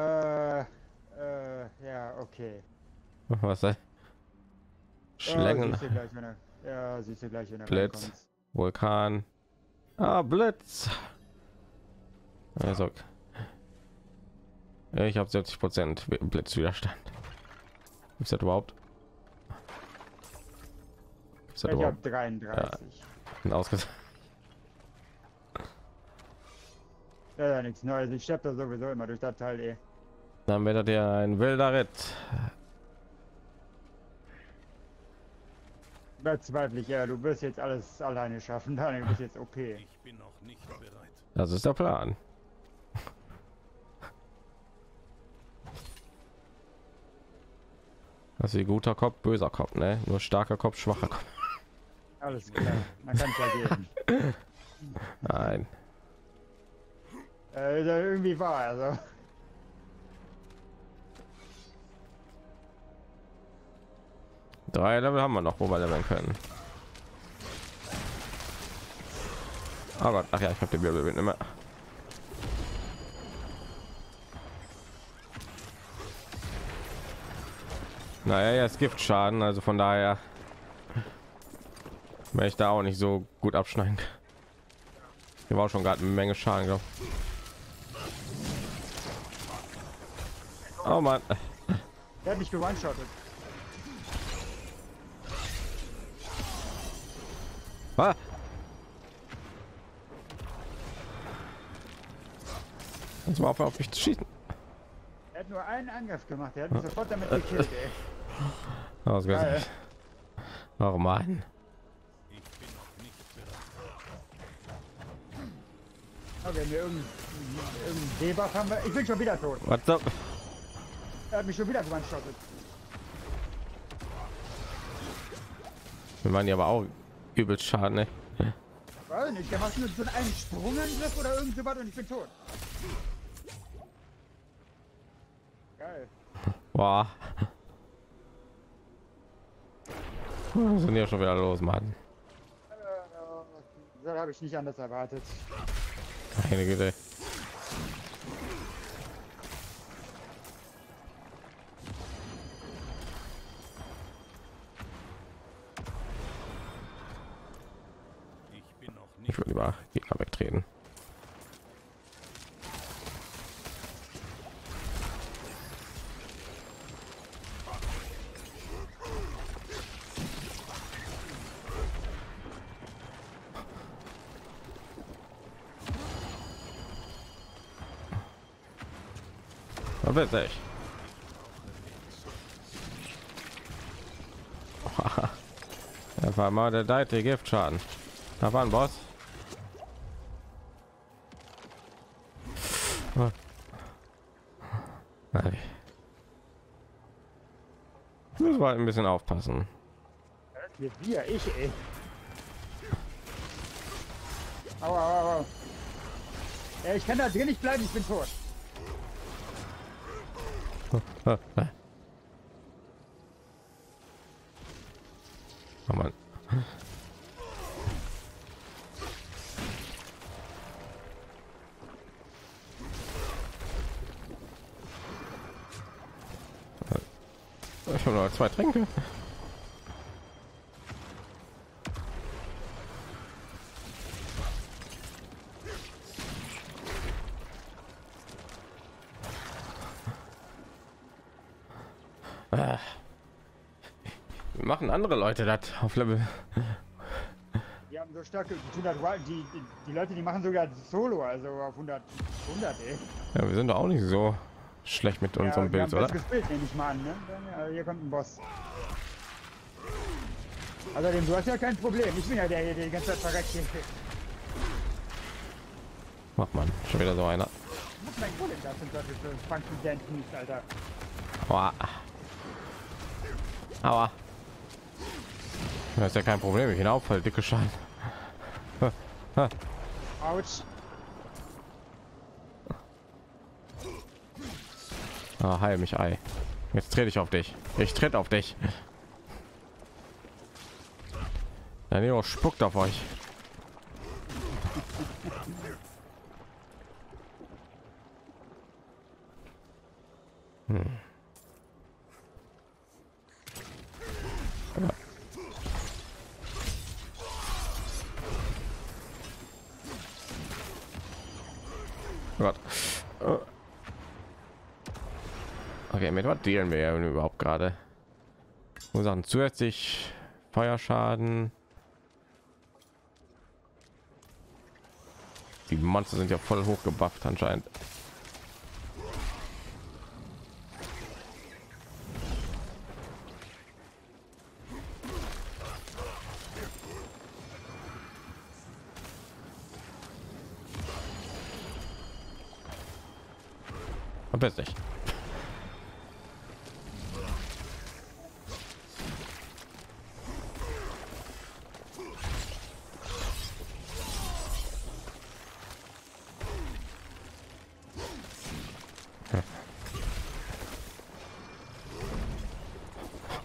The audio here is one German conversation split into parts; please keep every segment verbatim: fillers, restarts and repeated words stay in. Äh, äh, ja, okay. Was sei? Schlängel. Ja, siehst du gleich, wenn er Blitz reinkommt. Vulkan. Ah, Blitz. Also, ich habe siebzig Prozent Blitzwiderstand. Ist das überhaupt? Ist das ich überhaupt? Hab dreiunddreißig. Ja, ausgesagt. Ja, ja, nichts Neues. Ich steppe da sowieso immer durch das Teil. Eh. Dann wird er ja ein wilder Ritt. Bezweiflich, ja, du wirst jetzt alles alleine schaffen. Daniel, du bist jetzt O P. Ich bin noch nicht bereit. Das ist der Plan. Also guter Kopf, böser Kopf, ne? Nur starker Kopf, schwacher Kopf. Alles klar, man kann ja geben. Nein. Äh, irgendwie war also. Drei Level haben wir noch, wo wir leveln können. Oh Gott, ach ja, ich habe den Wirbelwind immer. Naja, ja, es gibt Schaden, also von daher wenn ich da auch nicht so gut abschneiden kann. Hier war auch schon gerade eine Menge Schaden, glaube ich. Oh Mann. Der hat mich geweinschottet. Ah. Jetzt mal auf, auf mich zu schießen. Er hat nur einen Angriff gemacht, er hat mich sofort damit gekillt, ey. Oh, oh Mann. Ich bin noch nicht bereit. Oh, wir haben hier irgendeinen Debuff haben wir. Ich bin schon wieder tot. What's up? Er hat mich schon wieder gewandschottet. Wir waren ja aber auch übel Schaden, ne? Weiß nicht, der macht nur so einen Sprungangriff oder irgend so was und ich bin tot. Geil. Boah. Was sind ja schon wieder los, Mann. Das habe ich nicht anders erwartet. Meine Güte. Ich würde lieber Gegner wegtreten. Aber ich. Da war mal der Deite Giftschaden. Da war ein Boss. Das war ein bisschen aufpassen. Wir, ich, ey. Aua, aua. Ich kann da drin nicht bleiben, ich bin tot. Oh Mann. Ich habe noch zwei Tränke. Andere Leute das auf Level. Die haben so starke die, die, die Leute, die machen sogar Solo, also auf hundert, hundert ey. Ja, wir sind doch auch nicht so schlecht mit unserem ja, Bild, oder? Gespielt, nehme ich mal an, ne? Dann, also hier kommt ein Boss. Also dem, du hast ja kein Problem. Ich bin ja der, der die ganze Zeit verreckt hier. Macht man schon wieder so einer. Muss mein Kohle das sind Leute für Funken-Denten, Alter. Aua. Aua. Das ist ja kein Problem, ich bin auch voll dicke Schaden. Autsch. Ah, heil mich, Ei. Jetzt trete ich auf dich. Ich trete auf dich. Der Neo spuckt auf euch. Hm. Ja. Oh Gott. Okay, mit was dealen wir überhaupt gerade? Ursachen zusätzlich Feuerschaden. Die Monster sind ja voll hoch gebufft anscheinend. Und plötzlich.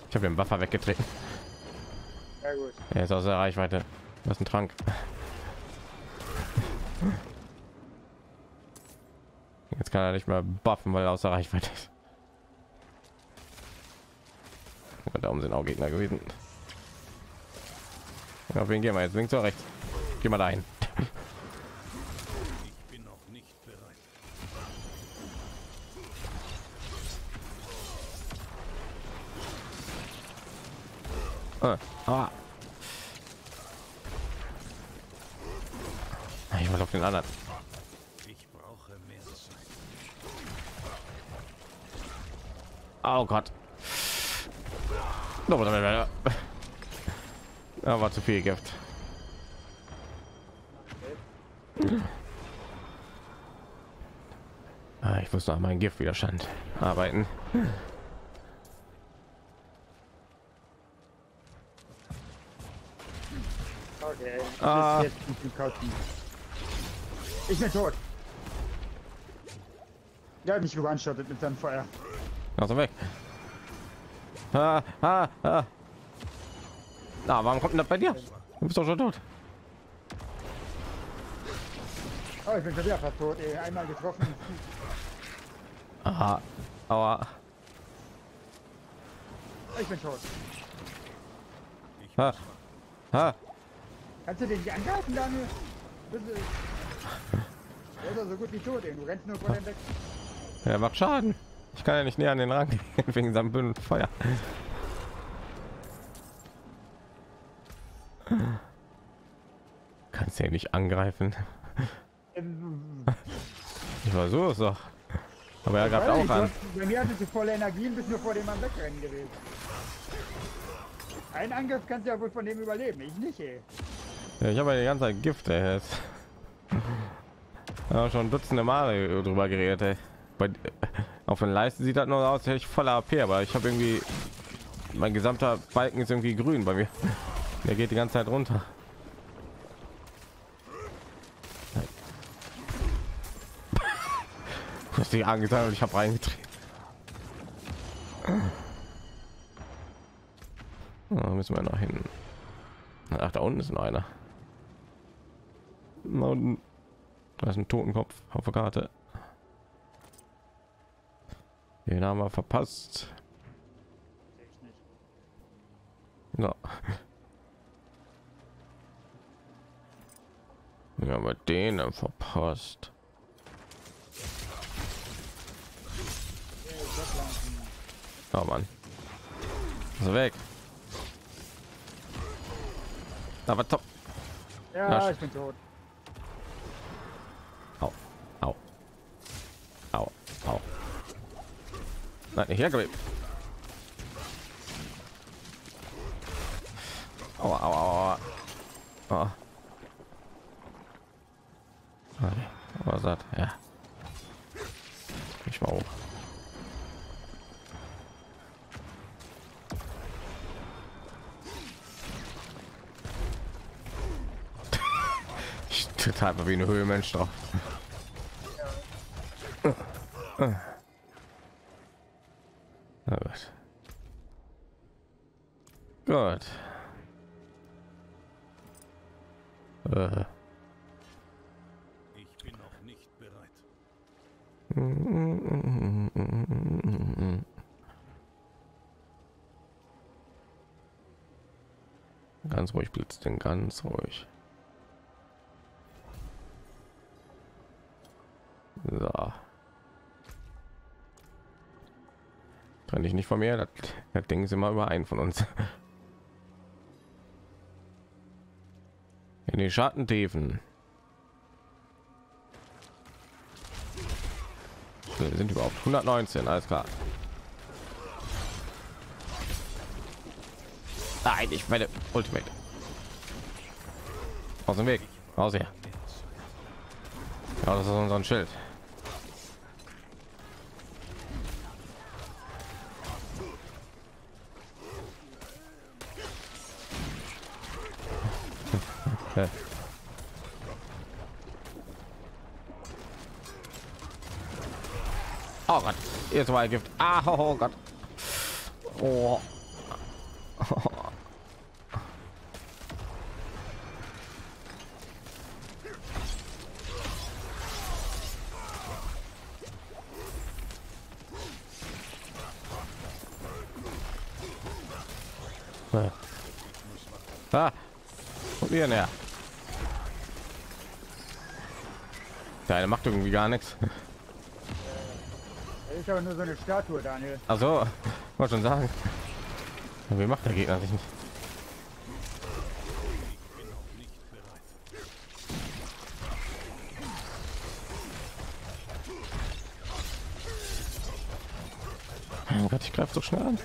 Ich habe den Buffer weggetreten. Sehr gut. Er ist aus der Reichweite. Das ist ein Trank. Jetzt kann er nicht mehr buffen, weil er außer Reichweite ist. Da oben sind auch Gegner gewesen. Auf wen gehen wir jetzt? Links oder rechts? Geh mal dahin. Ah. Ich wollte auf den anderen. Ich brauche mehr Zeit. Oh Gott. Da war zu viel Gift. Ah, ich muss nach meinem Giftwiderstand arbeiten. Okay, ah. Jetzt ich bin tot. Ja, mich gewanschottet mit seinem Feuer. Also weg. Ah, ah, ah. Na, warum kommt denn das bei dir? Du bist doch schon tot. Oh, ich bin schon wieder fast tot. Ey. Einmal getroffen. Aha. Aua. Ich bin tot. Ah. Ah. Kannst du den nicht angreifen, Daniel? Der ist ja so gut wie tot, ey. Du rennst nur vor dem weg. Er macht Schaden. Ich kann ja nicht näher an den Rang wegen seinem Bündel Feuer. Kannst du ihn nicht angreifen? Ich versuche es doch. Aber er greift auch an. Bei mir hatte sie volle Energie und bist nur vor dem Mann wegrennen gewesen. Ein Angriff kannst du ja wohl von dem überleben. Ich nicht, ey. Ja, ich habe ja die ganze Zeit Gift, ey. Ja, schon dutzende Male drüber geredet, ey. Bei, auf den Leisten sieht das nur aus, hätte ich voller A P, aber ich habe irgendwie mein gesamter Balken ist irgendwie grün bei mir. Der geht die ganze Zeit runter. Ich muss die Angst haben und ich habe reingetreten. Da müssen wir nach hinten. Ach, da unten ist noch einer. Da unten, da ist ein Totenkopf auf der Karte. Den haben wir verpasst. No. Ja, aber den verpasst. Oh Mann. Also weg. Aber top. Ja, na, ich bin tot. Au, au, au, au. Nein, nicht hergeblieben. Au, au, au, au. Au. Was hat er? Ich war hoch. Einfach wie eine Höhe Mensch drauf. Gott. Äh. Ich bin noch nicht bereit. Ganz ruhig blitzen, ganz ruhig. So. Trenn dich nicht von mir, das, das Ding ist immer über einen von uns. In den Schattentiefen. Wir sind überhaupt hundertneunzehn, alles klar. Nein, ich meine Ultimate. Aus dem Weg, raus hier. Ja, das ist unser Schild. Oh Gott, jetzt war Gift. Ah, oh Gott. Oh. Oh. Ah, probieren ja. Ja, der macht irgendwie gar nichts. Ist aber nur so eine Statue, Daniel. Also, muss schon sagen. Wie macht der Gegner sich nicht? Oh Gott, ich greife so schnell an.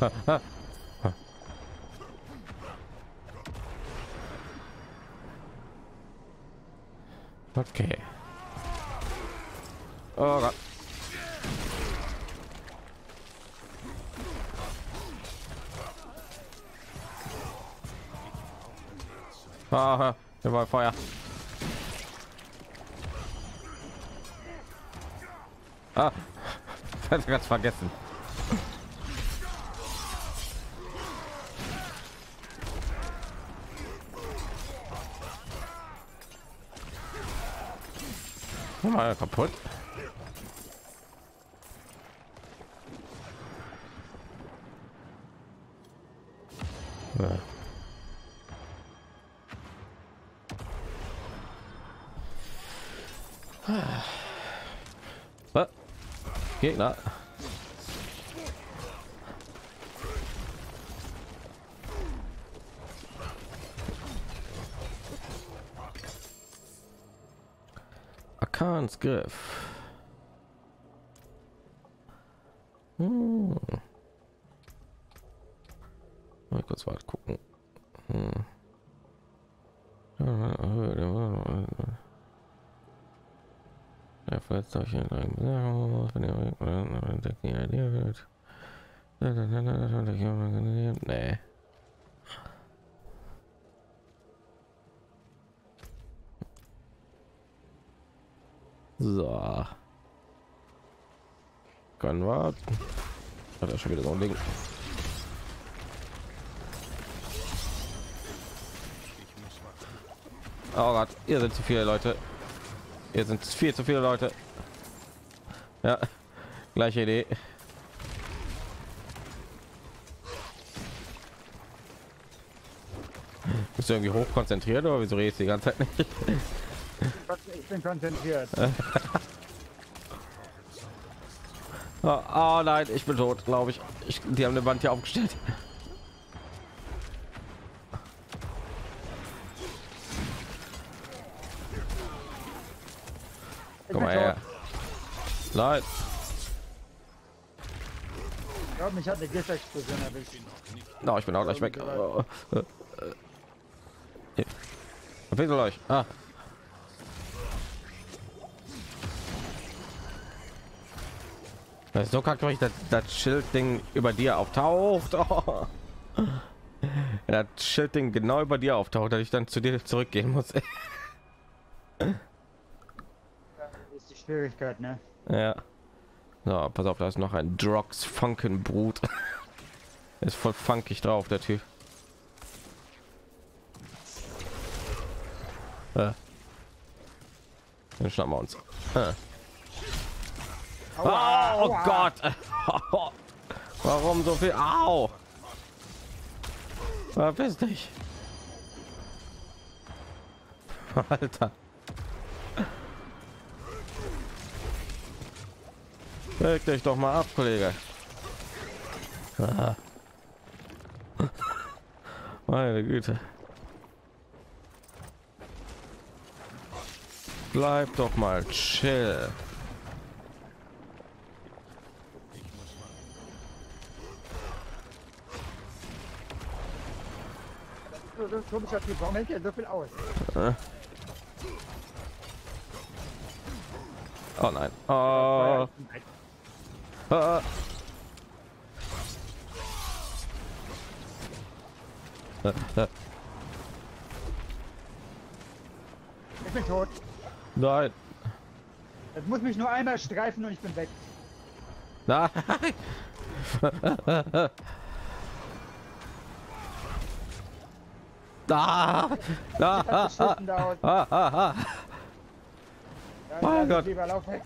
Ha, ha, ha. Okay. Oh Gott. Ah, da war Feuer. Ah, das ganz vergessen. Mal kaputt. Ja. Ah. Gegner. Griff. Hm. Mal kurz weit gucken. Hm. Nee. So. Können wir. Hat er schon wieder so ein Ding. Oh Gott, ihr sind zu viele Leute. Ihr sind viel zu viele Leute. Ja, gleiche Idee. Bist du irgendwie hoch konzentriert oder wieso redest du die ganze Zeit nicht? Ich bin konzentriert. oh, oh nein, ich bin tot, glaube ich. ich. Die haben eine Wand hier aufgestellt. Komm mal her. Nein. Ich glaube, mich hat eine Giftexplosion erwischt. No, ich bin auch gleich weg. Oh. Verpissen euch. Ah. So kackt euch das, das Schildding über dir auftaucht. Oh. Das Schildding genau über dir auftaucht, dass ich dann zu dir zurückgehen muss. Das ist die Schwierigkeit, ne? Ja. So, pass auf, da ist noch ein Drox Funkenbrut. Ist voll funkig drauf, der Typ. Dann schnappen wir uns. Ah. Oh, oh Gott! Warum so viel? Au! Verpiss dich. Alter. Leg dich doch mal ab, Kollege. Meine Güte. Bleib doch mal chill. Komischer Typ, warum hält er so viel aus? Oh nein. Oh. Oh. Ich bin tot. Nein. Es muss mich nur einmal streifen und ich bin weg. Nein. Da, da, ah, ah, ah, ah, ah, ah. Ja, mein Gott. Lieber, lauf weg.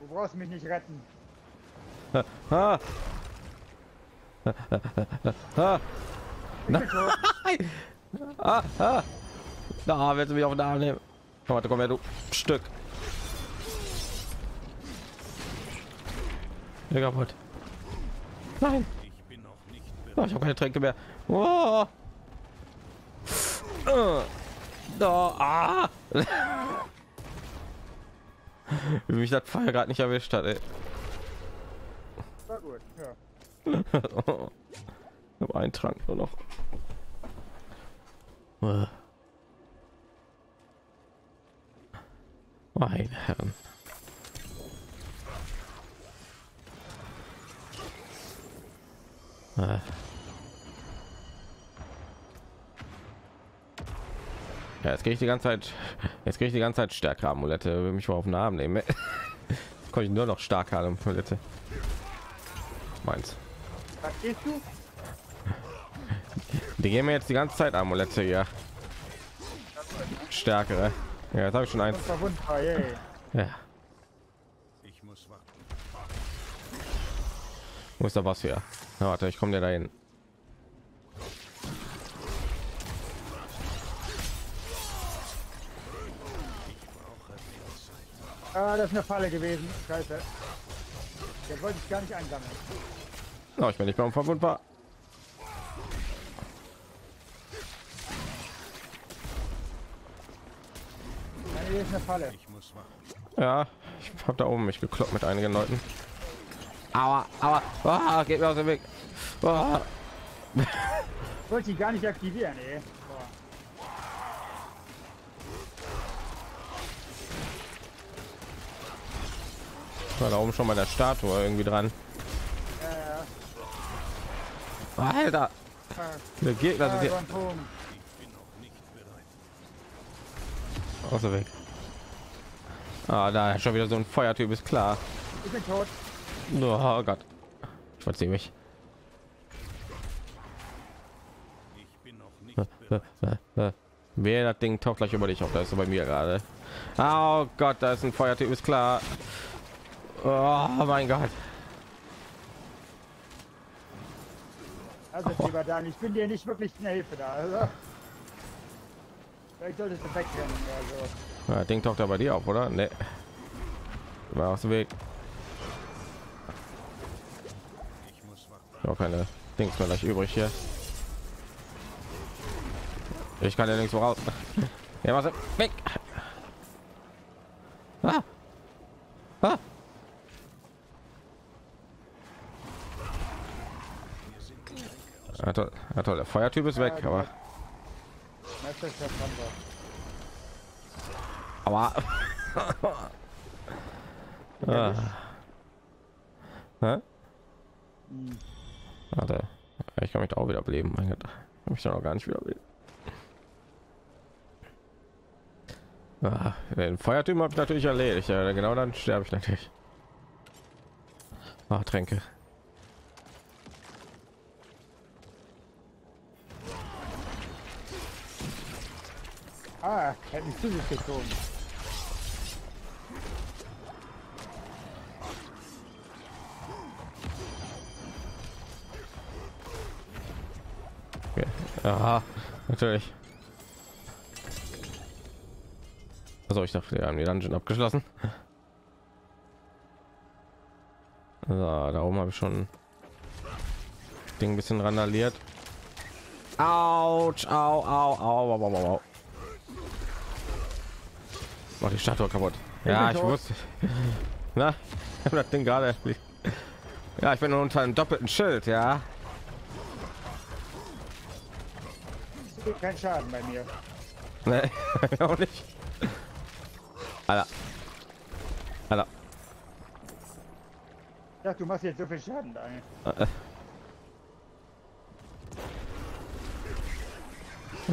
Du brauchst mich nicht retten. Ah. Ah. Nein. Ah, ah. Da willst du mich auf den Arm nehmen. Komm, warte, komm her, du Stück. Ja, kaputt. Nein. Ich bin noch nicht bereit. Ich habe keine Tränke mehr. Oh. Oh. Oh. Ah. Wie mich das Pfeil gerade nicht erwischt hat, ey. War gut, ja. Oh. Ich habe einen Trank nur noch. Oh. Meine Herren. Oh. Ja, jetzt gehe ich die ganze Zeit, jetzt gehe ich die ganze Zeit stärker Amulette, will mich mal auf den Arm nehmen. Jetzt komme ich nur noch starke Amulette. Meins. Was gehst du? Die geben mir jetzt die ganze Zeit Amulette, ja. Stärkere. Ja, jetzt habe ich schon eins. Ja. Ich muss warten. Wo ist da was hier? Na, warte, ich komme dir dahin. Ah, das ist eine Falle gewesen. Scheiße. Das wollte ich gar nicht einsammeln. Oh, ich bin nicht mehr unverwundbar. Hier ist eine Falle. Ja, ich habe da oben mich gekloppt mit einigen Leuten. Aua, aua, oh, geht mir aus dem Weg. Oh. Ich wollte die gar nicht aktivieren, ey. Da oben schon mal der Statue irgendwie dran. Ja, ja. Alter, der Gegner ja, sind hier. Außer weg. Ah, da schon wieder so ein Feuertyp, ist klar. Ich bin tot. Oh Gott, ich verziehe mich. Ich bin noch nicht. Wer das Ding taucht gleich über dich auf? Da ist so bei mir gerade. Oh Gott, da ist ein Feuertyp, ist klar. Oh mein Gott. Also lieber Dan, ich bin dir nicht wirklich eine Hilfe da. Also. Vielleicht solltest du wegrennen. Also. Ja, Ding taucht da bei dir auf, oder? Ne. War aus dem Weg. Ich muss auch keine Dings mehr gleich übrig hier. Ich kann ja nichts mehr raus. Ja, was? Weg. Ah. Ah. Ja, toll. Ja, toll. Der Feuertyp ist weg, aber aber ah. Ja? Warte. Ich kann mich da auch wieder beleben. Mein Gott, hab ich da noch gar nicht wieder beleben. Ah, den Feuertyp habe ich natürlich erledigt. Ja, genau, dann sterbe ich natürlich. Ach, Tränke. Ah, hätte ich zu sich gezogen. Aha, natürlich. Also ich dachte, wir haben die Dungeon abgeschlossen. So, da oben habe ich schon Ding ein bisschen randaliert. Autsch, au, au, au, au, au, au. Mach die Statue kaputt. Ja, ich wusste. Na, ich habe das Ding gerade. Ja, ich bin unter einem doppelten Schild, ja. Kein Schaden bei mir. Nee, auch nicht. Alter. Alter. Ja, du machst jetzt so viel Schaden da.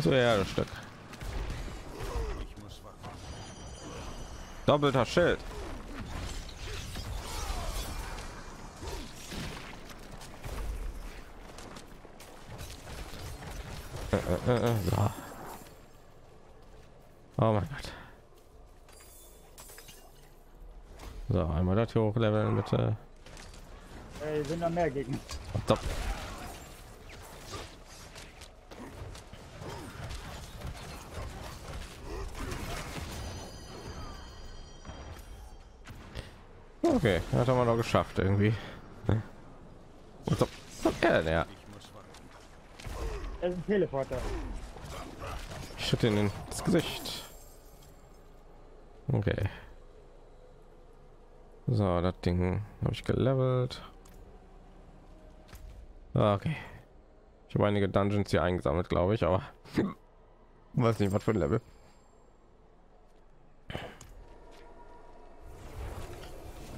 So, ja, das Stück. Doppelter Schild. Äh, äh, äh, so. Oh mein Gott. So, einmal das hier hochleveln, bitte. Hey, sind da mehr Gegner? Top. Okay, das haben wir noch geschafft irgendwie. Top. Ja, ja. Ein Teleporter. Ich schütte ihn ins Gesicht. Okay. So, das Ding habe ich gelevelt. Okay. Ich habe einige Dungeons hier eingesammelt, glaube ich, aber weiß nicht, was für ein Level.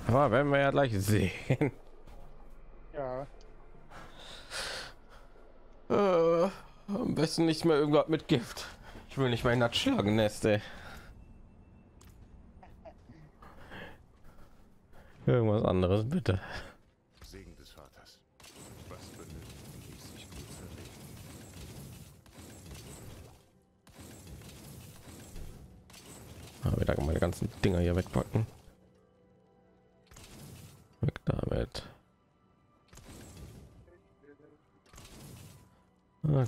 Aber werden wir ja gleich sehen. Ja. Äh, am besten nicht mehr irgendwas mit Gift. Ich will nicht mehr in das Schlagennest, ey. Irgendwas anderes bitte. Segen des Vaters. Was sich gut aber da meine ganzen Dinger hier wegpacken. Weg damit. Okay.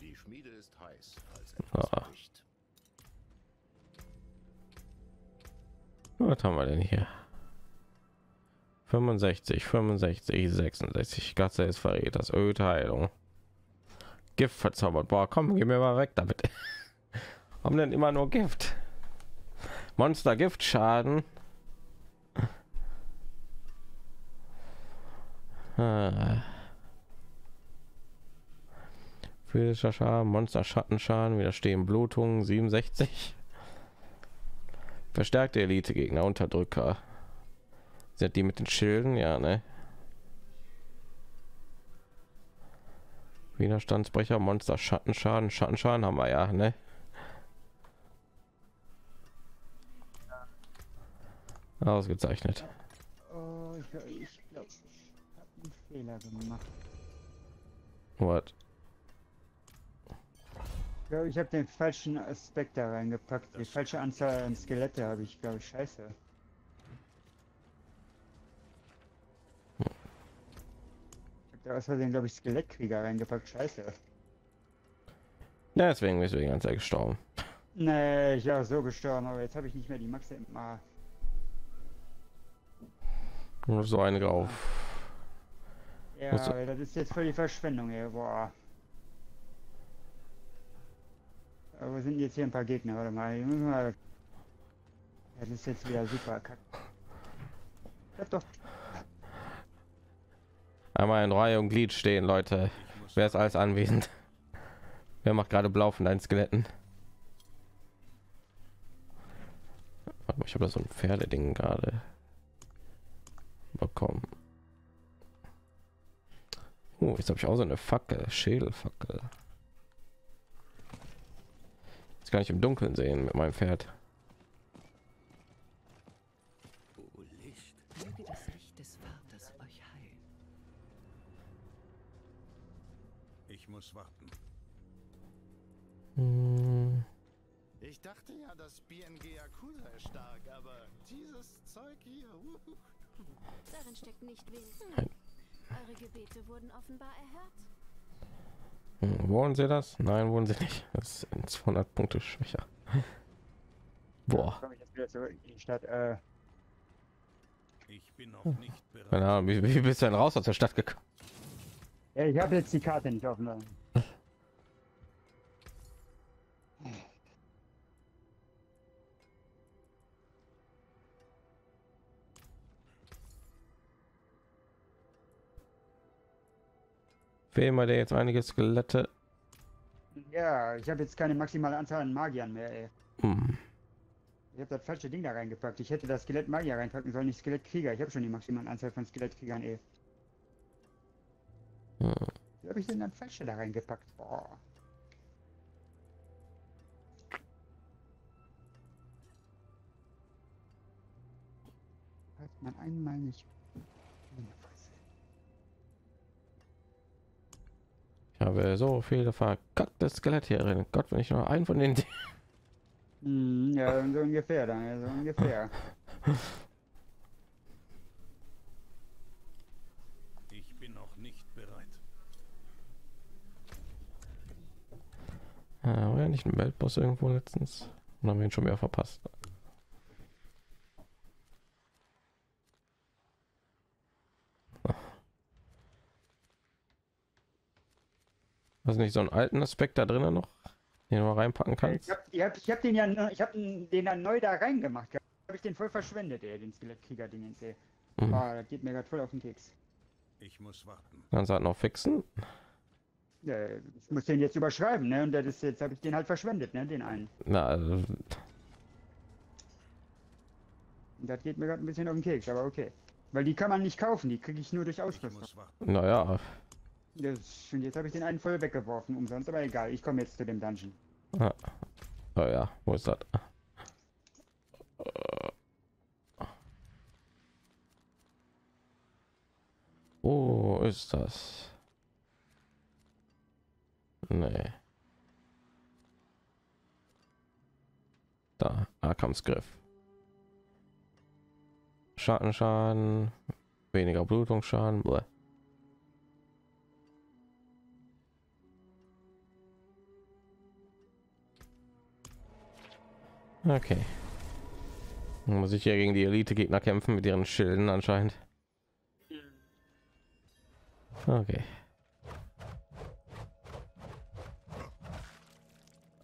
Die Schmiede ist heiß, als etwas ah. Licht. Was haben wir denn hier? fünfundsechzig, fünfundsechzig, sechsundsechzig. Gatze ist verrät das Öde Heilung. Gift verzaubert. Boah, komm, geh mir mal weg damit. Haben denn immer nur Gift? Monster Gift Schaden. Ah. Physischer Schaden, Monster Schattenschaden, widerstehen Blutungen siebenundsechzig. Verstärkte Elite Gegner, Unterdrücker. Sind die mit den Schilden? Ja, ne? Widerstandsbrecher, Monster Schattenschaden, Schattenschaden haben wir ja, ne? Ausgezeichnet. Oh, ich, ich glaube, ich habe einen Fehler gemacht. What? Ich glaube, ich habe den falschen Aspekt da reingepackt. Die falsche Anzahl an Skelette habe ich, glaube ich, scheiße. Hm. Ich habe da aus Versehen, glaube ich, Skelettkrieger reingepackt. Scheiße. Ja, deswegen bist du die ganze Zeit gestorben. Nee, ich war so gestorben, aber jetzt habe ich nicht mehr die Maxe im A. Nur so einige auf. Ja, das ist jetzt voll die Verschwendung hier. Boah. Aber sind jetzt hier ein paar Gegner, warte mal. Das ist jetzt wieder super kack. Bleib doch. Einmal in Reihe und Glied stehen, Leute. Wer ist alles anwesend? Wer macht gerade blau von deinen Skeletten? Warte mal, ich habe da so ein Pferdeding gerade bekommen. Oh, jetzt habe ich auch so eine Fackel, Schädelfackel. Jetzt kann ich im Dunkeln sehen mit meinem Pferd. Oh, Licht. Möge das Licht des Vaters euch heilen. Ich muss warten. Hm. Ich dachte ja, das B N G Yakuza ist stark, aber dieses Zeug hier... Uh. Darin steckt nicht wenig. Nein. Eure Gebete wurden offenbar erhört. Hm, wollen sie das? Nein, wollen sie nicht. Das sind zweihundert Punkte schwächer. Boah. Ja, komm ich jetzt wieder zurück in die Stadt, äh... Ich bin noch nicht bereit. Keine Ahnung, wie, wie bist du denn raus aus der Stadt gekommen? Ja, ich habe jetzt die Karte nicht offen. Fehlen der jetzt einige Skelette? Ja, ich habe jetzt keine maximale Anzahl an Magiern mehr, ey. Hm. Ich habe das falsche Ding da reingepackt. Ich hätte das Skelett Magier reinpacken sollen, nicht Skelettkrieger. Ich habe schon die maximale Anzahl von Skeletttkriegern, eh. Hm. Wie habe ich denn das falsche da reingepackt? Boah. Hat man einmal nicht. Ich habe so viele verkackte Skelette hier drin. Gott, wenn ich nur einen von denen. Ja, so ungefähr, dann so ungefähr. Ich bin noch nicht bereit. Ja, war ja nicht ein Weltboss irgendwo letztens. Und haben wir ihn schon wieder verpasst. Was nicht so einen alten Aspekt da drinnen noch? Den man reinpacken kann. Ich habe ich hab, ich hab den ja, ich habe den dann neu da reingemacht. Habe ich den voll verschwendet, ey, den Skelettkrieger, den jetzt, ey. Mhm. Oh, das geht mir gerade voll auf den Keks. Ich muss warten. Kannst du halt noch fixen? Ja, ich muss den jetzt überschreiben, ne? Und das ist jetzt, habe ich den halt verschwendet, ne? Den einen. Na, also... Das geht mir gerade ein bisschen auf den Keks, aber okay. Weil die kann man nicht kaufen, die kriege ich nur durch Ausrüstung. Naja. Das, jetzt habe ich den einen voll weggeworfen, umsonst, aber egal, ich komme jetzt zu dem Dungeon. Ah. Oh ja, wo ist das? Wo ist das? Nee. Da, ah, Kampfgriff. Schattenschaden, weniger Blutungsschaden, bleh. Okay. Dann muss ich hier gegen die Elite-Gegner kämpfen mit ihren Schilden anscheinend. Okay.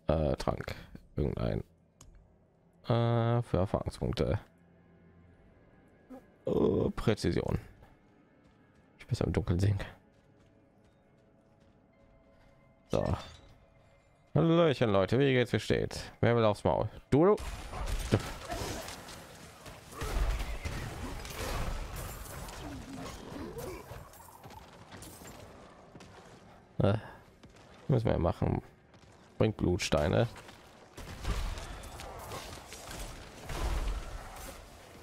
Äh, Trank. Irgendein. Äh, für Erfahrungspunkte. Oh, Präzision. Ich besser im Dunkeln sehen kann. So. Hallöchen Leute, wie geht's, wie steht? Wer will aufs Maul? Du, du. Äh, müssen wir machen. Bringt Blutsteine.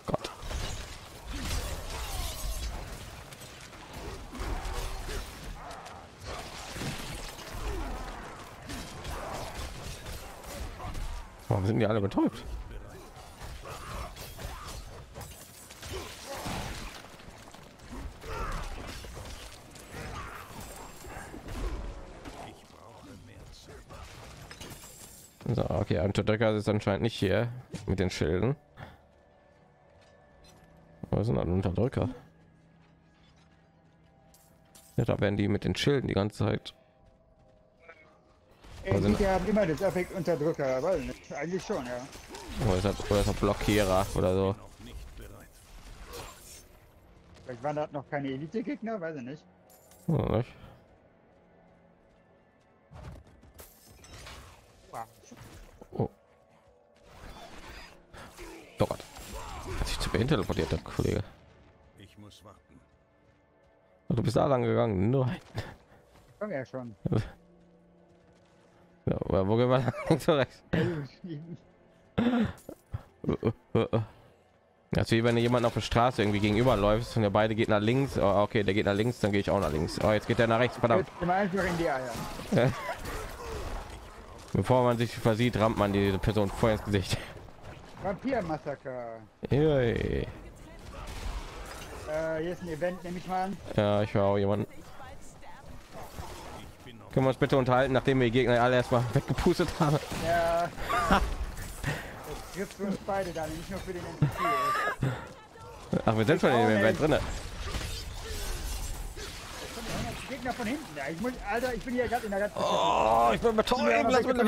Gott. Warum sind die alle betäubt? So, okay, Unterdrücker ist anscheinend nicht hier mit den Schilden. Was sind dann Unterdrücker? Ja, da werden die mit den Schilden die ganze Zeit. Die haben immer das Effekt Unterdrücker, weil eigentlich schon, ja. Oder ist das, oder ist das Blockierer oder so? Vielleicht waren das noch keine Elite-Gegner, weiß ich nicht. Ja, nicht. Oh. Oh Gott. Hat sich zu mir teleportiert, der Kollege. Ich muss warten. Du bist da lang gegangen, nur. Komm ja schon. Ja, wo gehen wir zurecht? Also wie wenn jemand auf der Straße irgendwie gegenüber läuft und der beide geht nach links, oh, okay, der geht nach links, dann gehe ich auch nach links. Oh, jetzt geht er nach rechts, verdammt. Bevor man sich versieht, rammt man die Person voll ins Gesicht. Vampir-Massaker. Äh, hier ist ein Event, nehme ich mal an. Ja, ich höre auch jemanden. Können wir uns bitte unterhalten, nachdem wir die Gegner alle erstmal weggepustet haben? Ja. Das trifft für uns beide dann, nicht nur für den N P C. Ach, wir sind schon in dem Event drin. Gegner von hinten. Ich muss, Alter, ich bin hier gerade in der ganzen... Oh, ich bin betäubt. Lass mich...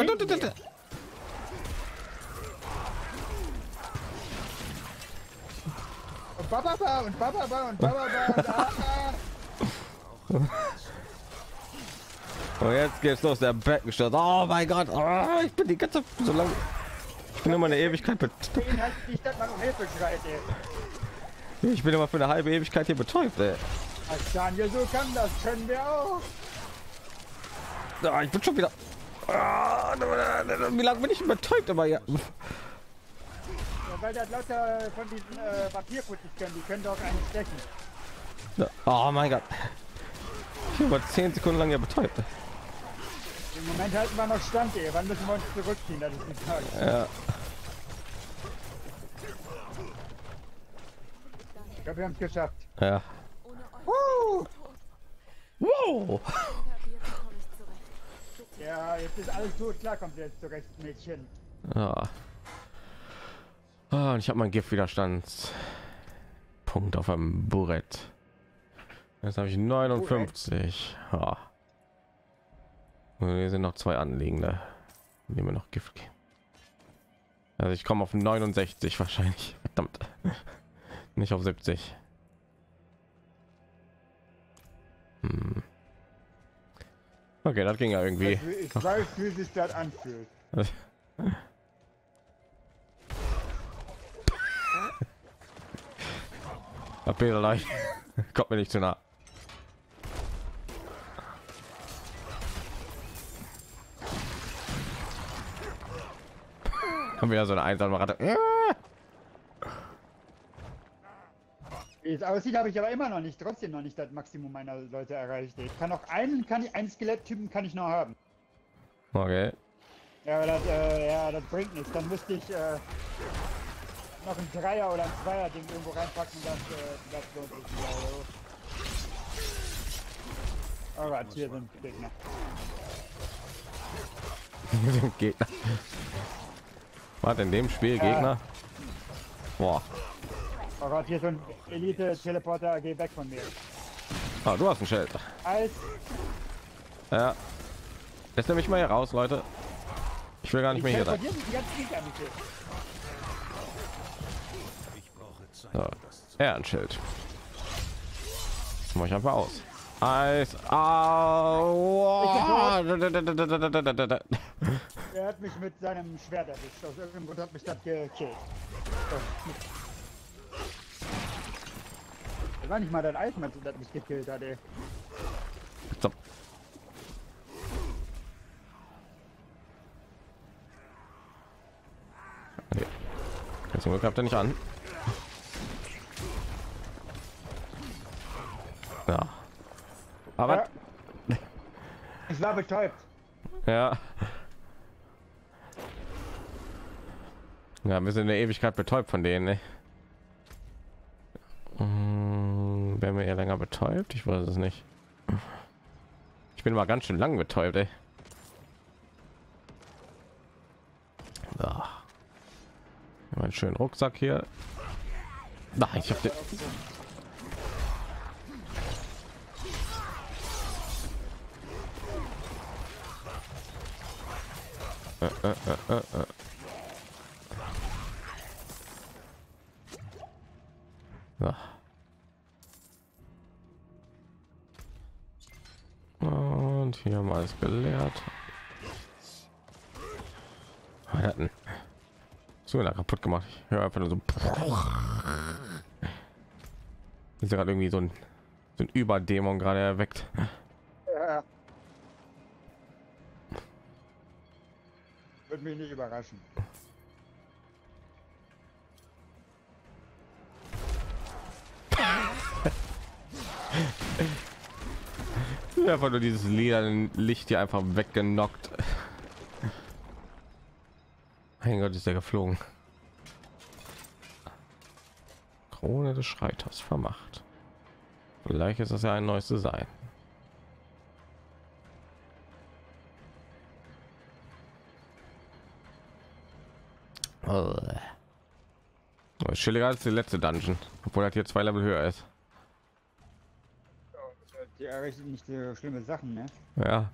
Und Bababa und Bababa und Bababa und Bababa. Und jetzt geht's los, der Bettgestört. Oh mein Gott, oh, ich bin die ganze... so lange... Ich bin immer eine Ewigkeit... Ich bin immer für eine halbe Ewigkeit hier betäubt, ey. Daniel, so kann das, können wir auch. Ja, ich bin schon wieder... Wie lange bin ich betäubt? Aber ja, weil das lauter von diesen äh, Papierputzen können, die können doch einen stechen. Oh mein Gott. Ich war zehn Sekunden lang ja betäubt. Im Moment halten wir noch Stand, ey. Wann müssen wir uns zurückziehen? Das ist die Frage. Ja. Ich glaube, wir haben es geschafft. Ja. Wow. Wow. Ja, jetzt ist alles gut, klar kommt jetzt zurecht, Mädchen. Ah. Ah, und ich habe meinen Giftwiderstandspunkt auf einem Burett. Jetzt habe ich neunundfünfzig. Ah. Hier sind noch zwei Anliegende. Nehmen wir noch Gift. Also ich komme auf neunundsechzig wahrscheinlich. Verdammt. Nicht auf siebzig. Okay, das ging ja irgendwie. Ich weiß, wie sich das anfühlt. Bitte leicht. Kommt mir nicht zu nah. Haben wir ja so eine einsame Ratte. Wie es aussieht, habe ich aber immer noch nicht, trotzdem noch nicht das Maximum meiner Leute erreicht. Ich kann noch einen, kann ich einen Skeletttypen kann ich noch haben. Okay. Ja, aber das, äh, ja, das bringt nichts. Dann müsste ich äh, noch ein Dreier oder ein Zweier Ding irgendwo reinpacken, das, äh, das lohnt sich nicht. Also. Alright, hier sind Gegner. Gegner. Warte, in dem Spiel ja. Gegner. Boah. Oh Gott, hier ist ein Elite-Teleporter, geh weg von mir. Ah, du hast ein Schild. Eis. Ja. Jetzt nehme ich mal hier raus, Leute. Ich will gar nicht ich mehr hier sein. So. Ja, ein Schild. Mach ich einfach aus. Eis. Aua. Er hat mich mit seinem Schwert erwischt. Aus irgendeinem Grund hat mich das gekillt. Das war nicht mal dein Eismann, das mich gekillt hat, ey. Stop. Okay. Zum Glück habt er nicht an. Ja. Aber... Ja. Ich war betäubt. Ja. Ja, wir sind in der Ewigkeit betäubt von denen, ey. Wären wir eher länger betäubt? Ich weiß es nicht. Ich bin mal ganz schön lang betäubt, ey. Da. Mein schönen Rucksack hier. Nein, ich hab den... Äh, äh, äh, äh. Da. Und hier haben wir alles geleert. Wir hatten so lange kaputt gemacht. Ich höre einfach nur so. Ist ja gerade irgendwie so ein, so ein Überdämon gerade erweckt. Ja. Würde mich nicht überraschen. Einfach nur dieses Licht hier einfach weggenockt. Mein Gott, ist er geflogen. Krone des Schreiters vermacht. Vielleicht ist das ja ein neues Design. Oh. Oh, chilliger als die letzte Dungeon, obwohl er hier zwei Level höher ist. Die errichten nicht so schlimme Sachen, ne? Ja.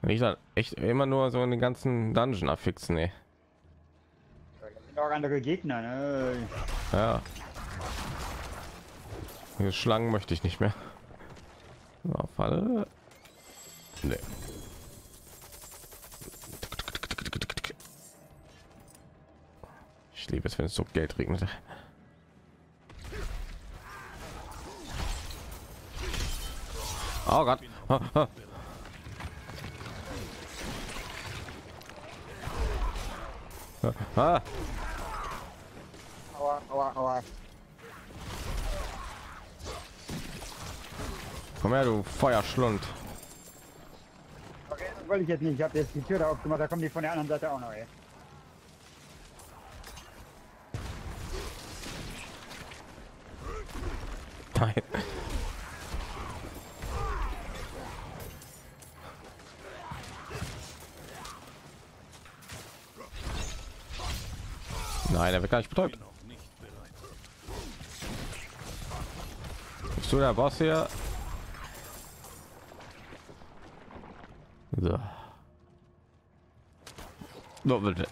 Wenn ich dann echt immer nur so in den ganzen Dungeon affixen, ne? Auch andere Gegner, ne? Ja. Diese Schlangen möchte ich nicht mehr. So, Falle. Nee. Ich liebe es, wenn es so Geld regnet. Oh Gott. Ha, ha. Ha. Aua, aua, aua. Komm her, du Feuerschlund. Okay, wollte ich jetzt nicht. Ich habe jetzt die Tür da aufgemacht. Da kommen die von der anderen Seite auch noch. Ey. Nein. Nein, er wird gar nicht betäubt. Bist du der Boss hier? So. No, bitte.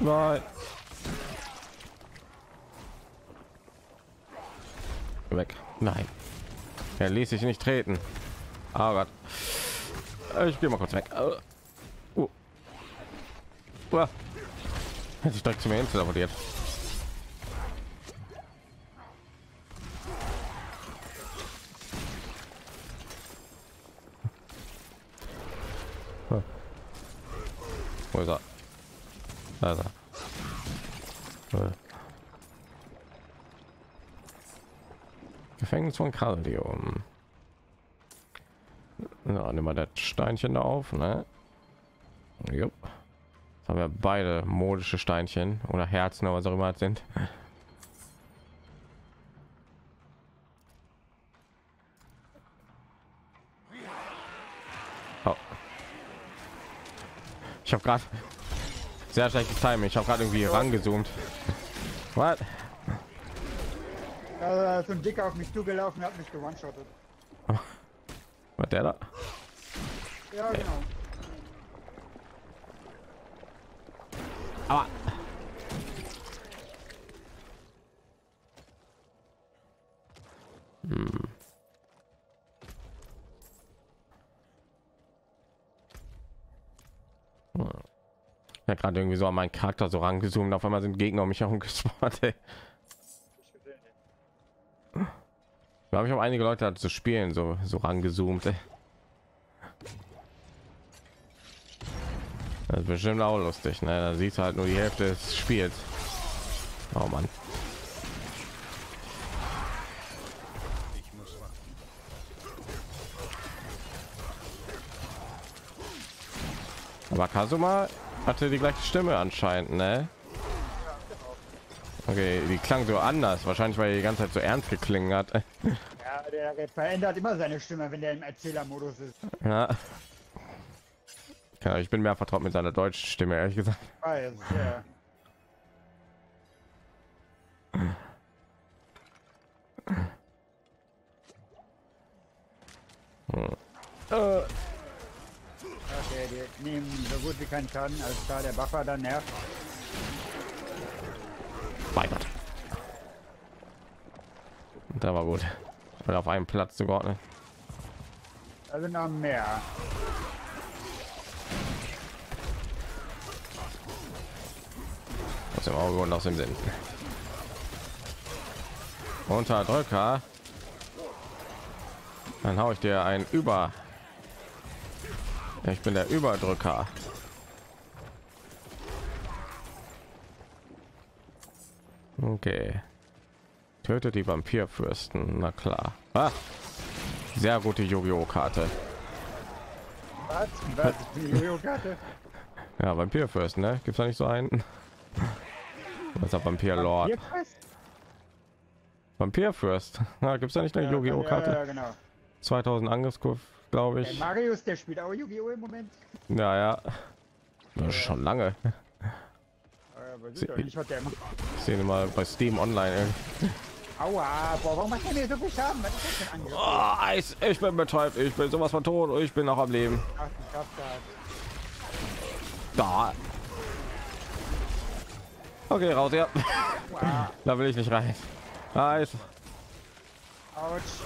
Nein. Weg. Nein. Er ließ sich nicht treten. Ah Gott. Ich gehe mal kurz weg. Uh. Uh. Hätte ich direkt zu mir hin teleportiert. Huh. Wo ist er? Da ist er. Uh. Gefängnis von Kaldium. Ja, nimm mal das Steinchen da auf, ne? Jupp. Jetzt haben wir beide modische Steinchen oder Herzen, aber was auch immer das sind. Oh. Ich habe gerade sehr schlechtes Timing. Ich habe gerade irgendwie rangezoomt. Was? Ja, so ein Dicker auf mich zugelaufen, hat mich gewonshottet. Was der da? Ja, genau. Aber hm. Hm. Ja, gerade irgendwie so an meinen Charakter so rangezoomt. Auf einmal sind Gegner um mich herum gespawnt. Ey. Da habe ich auch einige Leute halt zu spielen so so rangezoomt. Ey. Das ist bestimmt auch lustig, ne? Da sieht halt nur die Hälfte des Spiels. Oh Mann. Aber Kazuma hatte die gleiche Stimme anscheinend, ne? Okay, die klang so anders, wahrscheinlich weil er die ganze Zeit so ernst geklingen hat. Ja, der, der verändert immer seine Stimme, wenn der im Erzählermodus ist. Ja. Ich bin mehr vertraut mit seiner deutschen Stimme, ehrlich gesagt. Ich weiß, ja. Hm. Äh. Okay, die nehmen so gut wie keinen Schaden, als da der Buffer dann nervt. Weibert. Da war gut. Oder auf einem Platz zugeordnet. Da sind noch mehr. Aus dem Auge und aus dem Sinn. Unterdrücker. Dann hau ich dir ein über. Ich bin der Überdrücker. Okay. Tötet die Vampirfürsten, na klar. Ah. sehr gute Yu-Gi-Oh! Karte. Was? Was? Die Yu-Gi-Oh! Karte? Ja, Vampirfürst, ne? Gibt's da nicht so einen? Was hat Vampir Lord? Vampirfürst. Na, gibt's da nicht eine ja, Yu-Gi-Oh! Karte? Ja, ja, genau. zweitausend Angriffskurve, glaube ich. Der Marius, der spielt auch Yu-Gi-Oh! Im Moment. Naja. Ja. Schon lange. Ich sehe ihn mal bei Steam online. Ey. Aua, boah, warum macht er mir so viel Schaden? Was ist das denn? Oh, Eis, ich bin betäubt, ich bin sowas von tot, ich bin noch am Leben. Ach, ich hab das. Da. Okay, raus, ja. Aua. Da will ich nicht rein. Eis. Autsch.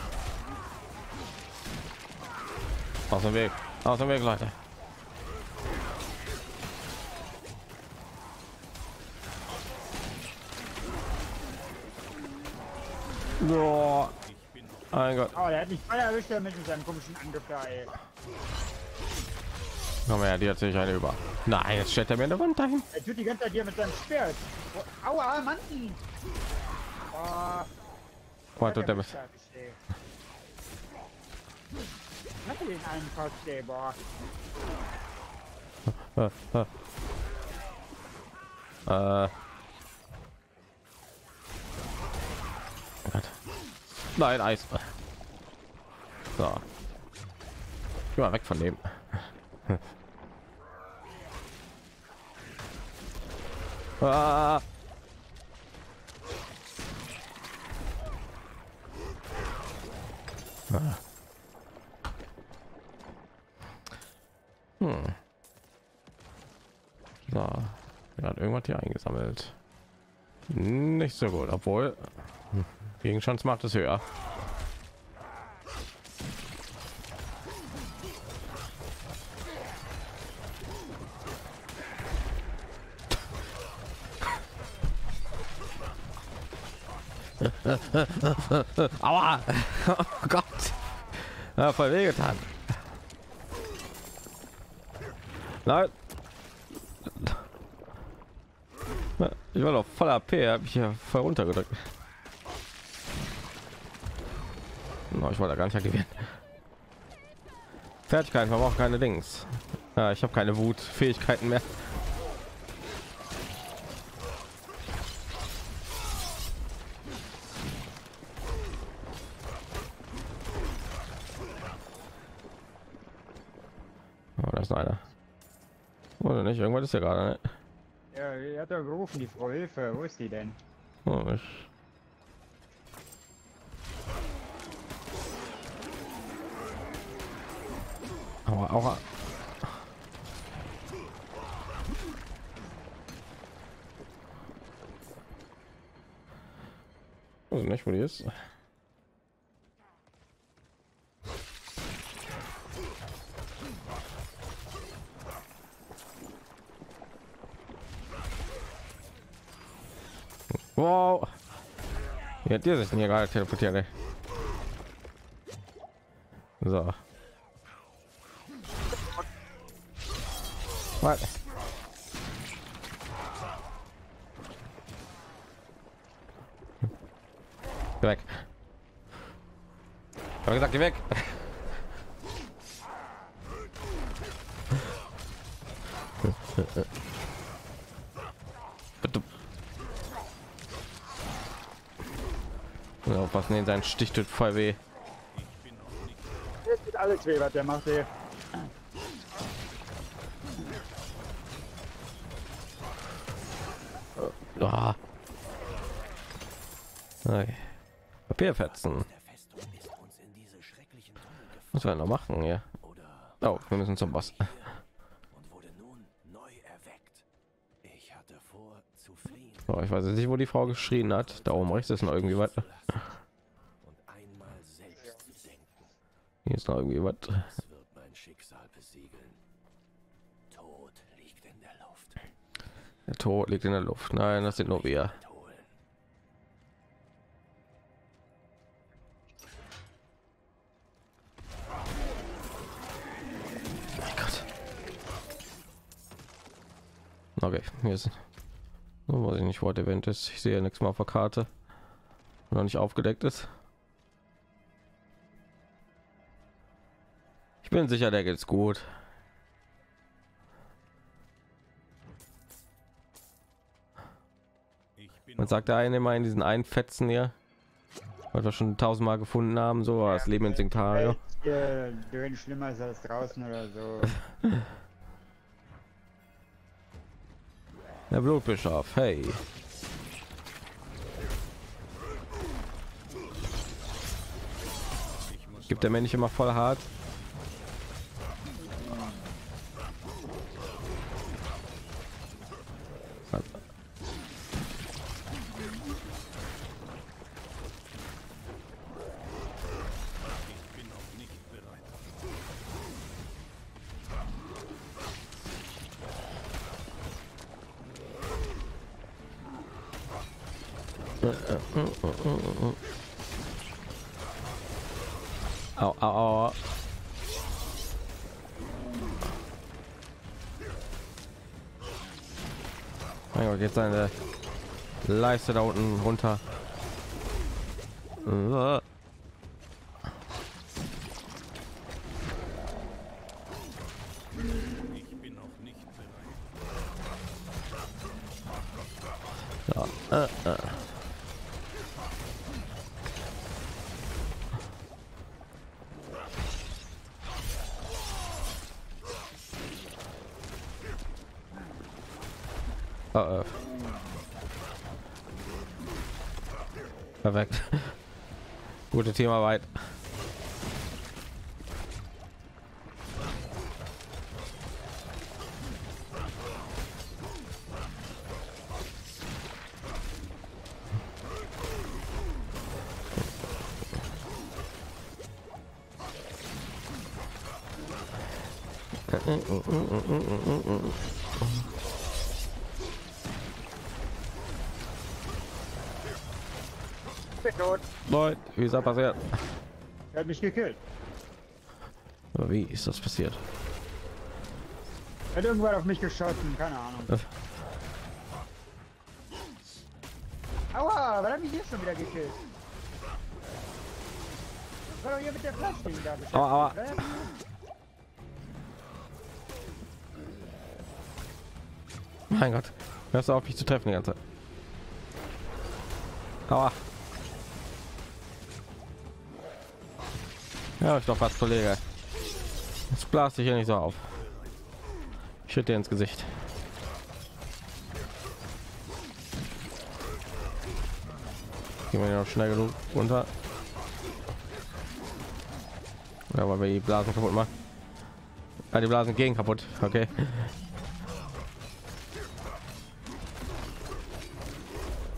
Aus dem Weg, aus dem Weg, Leute. Oh, mein Gott. Oh, der hat mich voll erwischt mit seinem komischen Angriff da, ey. Komm her, die hat sich eine über. Nein, jetzt stellt er mir eine Wand dahin. Er tut die ganze Zeit hier mit seinem Schwert. Oh, aua, Mann. Oh, warte, der bist. Hatte den einen Pass, ey, boah. Äh. Nein, Eis. So. Ich war weg von dem. Ah. Ah. Hm. So. Er hat irgendwas hier eingesammelt. Nicht so gut, obwohl... Gegenstand macht es höher. Aua! Oh Gott! Ja, voll wehgetan. Nein. Ich war doch voller P, habe ich hier voll runtergedrückt. Ich wollte gar nicht aktivieren. Fertigkeiten, wir brauchen keine Dings. Ah, ich habe keine Wut, Fähigkeiten mehr. Oh, das ist einer. Oder nicht? Irgendwas ist ja gerade. Ne? Ja, die hat ja gerufen, die Frau Hilfe. Wo ist die denn? Oh, ich auch also nicht, wo die ist. Wow, ja, die sich hier gerade teleportiert, ey. So. Was? Geh weg. Ich habe gesagt, geh weg. Aufpassen, in seinen Stich tut voll weh. Jetzt wird alles weh, was der macht hier. Oh. Okay. Papierfetzen. Was wir noch machen hier? Oh, wir müssen zum Boss. Und wurde nun neu erweckt. Ich hatte vor zu fliehen. Oh, ich weiß jetzt nicht, wo die Frau geschrien hat. Da oben rechts ist noch irgendwie was. Und einmal selbst zu denken. Hier ist noch irgendwie was. Das wird mein Schicksal besiegeln. Tod liegt in der Luft. Der Tod liegt in der Luft. Nein, das sind nur wir. Oh mein Gott. Okay, hier sind nur, was ich nicht wollte, Event ist. Ich sehe nichts mal auf der Karte, noch nicht aufgedeckt ist. Ich bin sicher, der geht's gut. Man sagt der eine immer in diesen einen Fetzen hier, was wir schon tausendmal gefunden haben, so ja, das Leben in Sinctario. Äh, schlimmer ist als draußen oder so. Der Blutbischof, hey. Gibt der Mensch immer voll hart. Au, au, au. Mein Gott, geht seine Leiste da unten runter. Uh-oh. Perfekt. Gute Teamarbeit. Leute, wie ist das passiert? Er hat mich gekillt. Aber wie ist das passiert? Er hat irgendwann auf mich geschossen, keine Ahnung. Was? Aua, weil er mich hier schon wieder gekillt. Was war doch hier mit der Flasche da beschäftigt? Aua, aua. Mein Gott, hörst du auf mich zu treffen die ganze Zeit? Aua. Ja, ich doch was, Kollege. Jetzt blast ich ja nicht so auf. Ich schütte dir ins Gesicht. Gehen wir noch schnell genug runter. Ja, weil wir die Blasen kaputt machen. Ja, die Blasen gehen kaputt. Okay.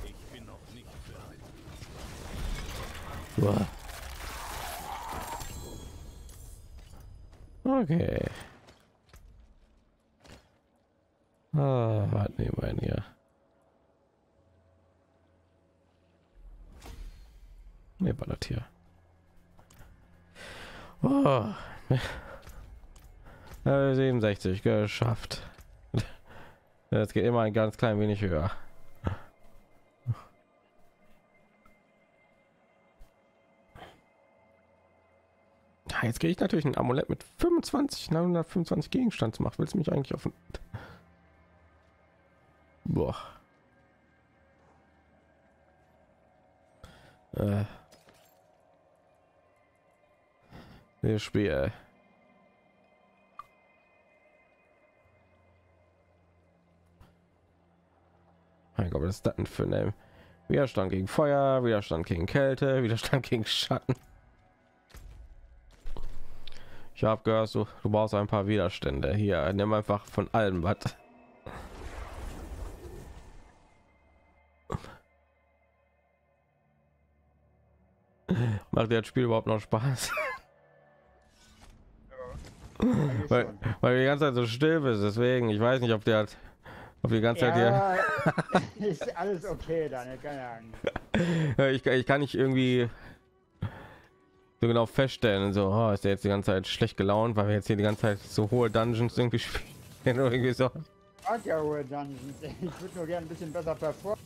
Ich bin noch nicht bereit. Uah. Okay. Ah, was nehmen wir hier? Ne, ballert hier. Oh. siebenundsechzig geschafft. Es geht immer ein ganz klein wenig höher. Jetzt gehe ich natürlich ein Amulett mit fünfundzwanzig neunhundertfünfundzwanzig Gegenstands macht. Willst du mich eigentlich offen? Boah. Äh. Das Spiel. Mein Gott, was ist das denn für ein Name? Widerstand gegen Feuer, Widerstand gegen Kälte, Widerstand gegen Schatten. Ich habe gehört, du, du brauchst ein paar Widerstände. Hier, nimm einfach von allem was. Macht dir das Spiel überhaupt noch Spaß? Ja, weil, weil du die ganze Zeit so still bist, deswegen, ich weiß nicht, ob der hat, ob die ganze Zeit ja, hier ist alles okay, Daniel, keine Ahnung. Ich, ich kann nicht irgendwie so genau feststellen, so oh, ist der jetzt die ganze Zeit schlecht gelaunt, weil wir jetzt hier die ganze Zeit so hohe Dungeons irgendwie spielen. Irgendwie so. Ich mag ja hohe Dungeons. Ich würde nur gerne ein bisschen besser performen.